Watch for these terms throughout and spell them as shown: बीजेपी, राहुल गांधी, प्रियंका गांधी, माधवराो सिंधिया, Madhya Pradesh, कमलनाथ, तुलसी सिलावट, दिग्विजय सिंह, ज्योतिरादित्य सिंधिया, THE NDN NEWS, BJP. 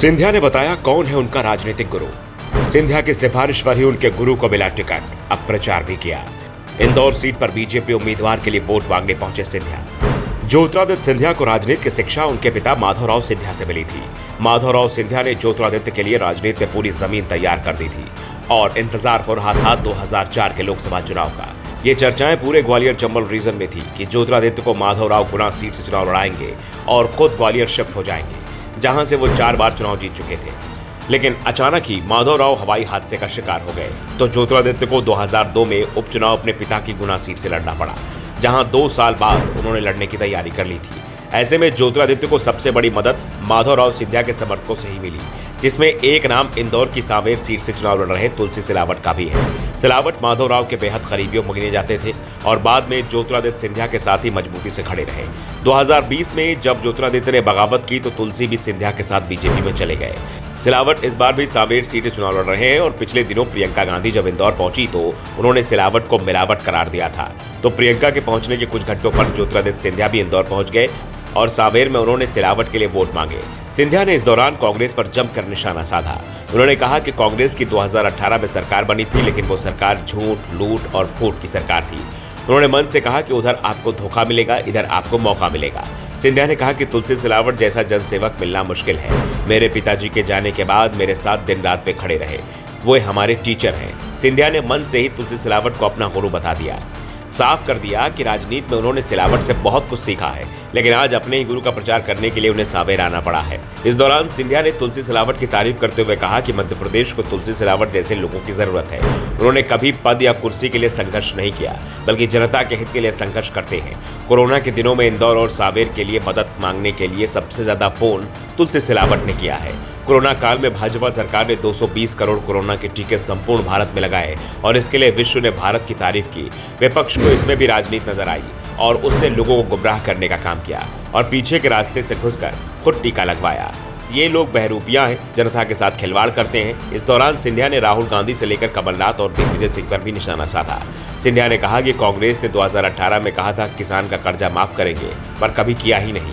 सिंधिया ने बताया कौन है उनका राजनीतिक गुरु। सिंधिया की सिफारिश पर ही उनके गुरु को मिला टिकट, अब प्रचार भी किया। इंदौर सीट पर बीजेपी उम्मीदवार के लिए वोट मांगने पहुंचे सिंधिया। ज्योतिरादित्य सिंधिया को राजनीति की शिक्षा उनके पिता माधवराो सिंधिया से मिली थी। माधवराो सिंधिया ने ज्योतिरादित्य के लिए राजनीति में पूरी जमीन तैयार कर दी थी और इंतजार हो रहा था 2004 के लोकसभा चुनाव का। ये चर्चाएं पूरे ग्वालियर चंबल रीजन में थी कि ज्योतिरादित्य को माधवराव गुना सीट से चुनाव लड़ाएंगे और खुद ग्वालियर शिफ्ट हो जाएंगे, जहां से वो 4 बार चुनाव जीत चुके थे। लेकिन अचानक ही माधवराव हवाई हादसे का शिकार हो गए तो ज्योतिरादित्य को 2002 में उपचुनाव अपने पिता की गुना सीट से लड़ना पड़ा, जहां 2 साल बाद उन्होंने लड़ने की तैयारी कर ली थी। ऐसे में ज्योतिरादित्य को सबसे बड़ी मदद माधवराो सिंधिया के समर्थकों से ही मिली, जिसमें एक नाम इंदौर की सांवेर सीट से चुनाव लड़ रहे तुलसी सिलावट का भी है। सिलावट माधवराव के बेहद करीबी माने जाते थे और बाद में ज्योतिरादित्य सिंधिया के साथ ही मजबूती से खड़े रहे। 2020 में जब ज्योतिरादित्य ने बगावत की तो तुलसी भी सिंधिया के साथ बीजेपी में चले गए। सिलावट इस बार भी सांवेर सीट से चुनाव लड़ रहे हैं और पिछले दिनों प्रियंका गांधी जब इंदौर पहुंची तो उन्होंने सिलावट को मिलावट करार दिया था। तो प्रियंका के पहुंचने के कुछ घंटों पर ज्योतिरादित्य सिंधिया भी इंदौर पहुंच गए और सांवेर में उन्होंने सिलावट के लिए वोट मांगे। सिंधिया ने इस दौरान कांग्रेस पर जमकर निशाना साधा। उन्होंने कहा कि कांग्रेस की 2018 में सरकार बनी थी, लेकिन वो सरकार झूठ, लूट और फूट की सरकार थी। उन्होंने मन से कहा कि उधर आपको धोखा मिलेगा, इधर आपको मौका मिलेगा। सिंधिया ने कहा कि तुलसी सिलावट जैसा जनसेवक मिलना मुश्किल है। मेरे पिताजी के जाने के बाद मेरे साथ दिन रात वे खड़े रहे, वो हमारे टीचर हैं। सिंधिया ने मन से ही तुलसी सिलावट को अपना गुरु बता दिया। साफ कर दिया कि राजनीति में उन्होंने सिलावट से बहुत कुछ सीखा है, लेकिन आज अपने ही गुरु का प्रचार करने के लिए उन्हें सांवेर आना पड़ा है। इस दौरान सिंधिया ने तुलसी सिलावट की तारीफ करते हुए कहा कि मध्य प्रदेश को तुलसी सिलावट जैसे लोगों की जरूरत है। उन्होंने कभी पद या कुर्सी के लिए संघर्ष नहीं किया, बल्कि जनता के हित के लिए संघर्ष करते हैं। कोरोना के दिनों में इंदौर और सांवेर के लिए मदद मांगने के लिए सबसे ज्यादा फोन तुलसी सिलावट ने किया है। कोरोना काल में भाजपा सरकार ने 220 करोड़ कोरोना के टीके संपूर्ण भारत में लगाए और इसके लिए विश्व ने भारत की तारीफ की। विपक्ष को इसमें भी राजनीति नजर आई और उसने लोगों को गुमराह करने का काम किया और पीछे के रास्ते से घुसकर खुद टीका लगवाया। ये लोग बहरूपियां हैं, जनता के साथ खिलवाड़ करते हैं। इस दौरान सिंधिया ने राहुल गांधी से लेकर कमलनाथ और दिग्विजय सिंह पर भी निशाना साधा। सिंधिया ने कहा कि कांग्रेस ने 2018 में कहा था किसान का कर्जा माफ करेंगे, पर कभी किया ही नहीं।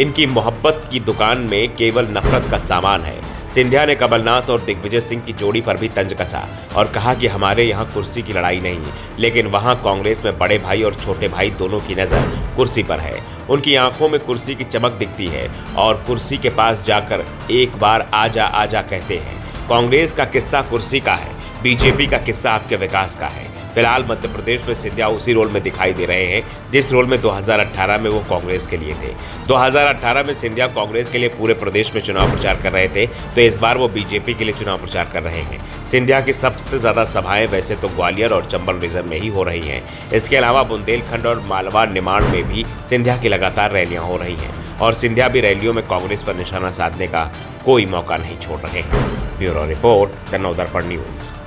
इनकी मोहब्बत की दुकान में केवल नफरत का सामान है। सिंधिया ने कमलनाथ और दिग्विजय सिंह की जोड़ी पर भी तंज कसा और कहा कि हमारे यहाँ कुर्सी की लड़ाई नहीं, लेकिन वहाँ कांग्रेस में बड़े भाई और छोटे भाई दोनों की नज़र कुर्सी पर है। उनकी आंखों में कुर्सी की चमक दिखती है और कुर्सी के पास जाकर एक बार आजा आजा कहते हैं। कांग्रेस का किस्सा कुर्सी का है, बीजेपी का किस्सा आपके विकास का है। फिलहाल मध्य प्रदेश में सिंधिया उसी रोल में दिखाई दे रहे हैं जिस रोल में 2018 में वो कांग्रेस के लिए थे। 2018 में सिंधिया कांग्रेस के लिए पूरे प्रदेश में चुनाव प्रचार कर रहे थे, तो इस बार वो बीजेपी के लिए चुनाव प्रचार कर रहे हैं। सिंधिया की सबसे ज़्यादा सभाएं वैसे तो ग्वालियर और चंबल रीजन में ही हो रही हैं। इसके अलावा बुंदेलखंड और मालवा निमाड़ में भी सिंधिया की लगातार रैलियाँ हो रही हैं और सिंधिया भी रैलियों में कांग्रेस पर निशाना साधने का कोई मौका नहीं छोड़ रहे हैं। Bureau report, the Navdarpan news.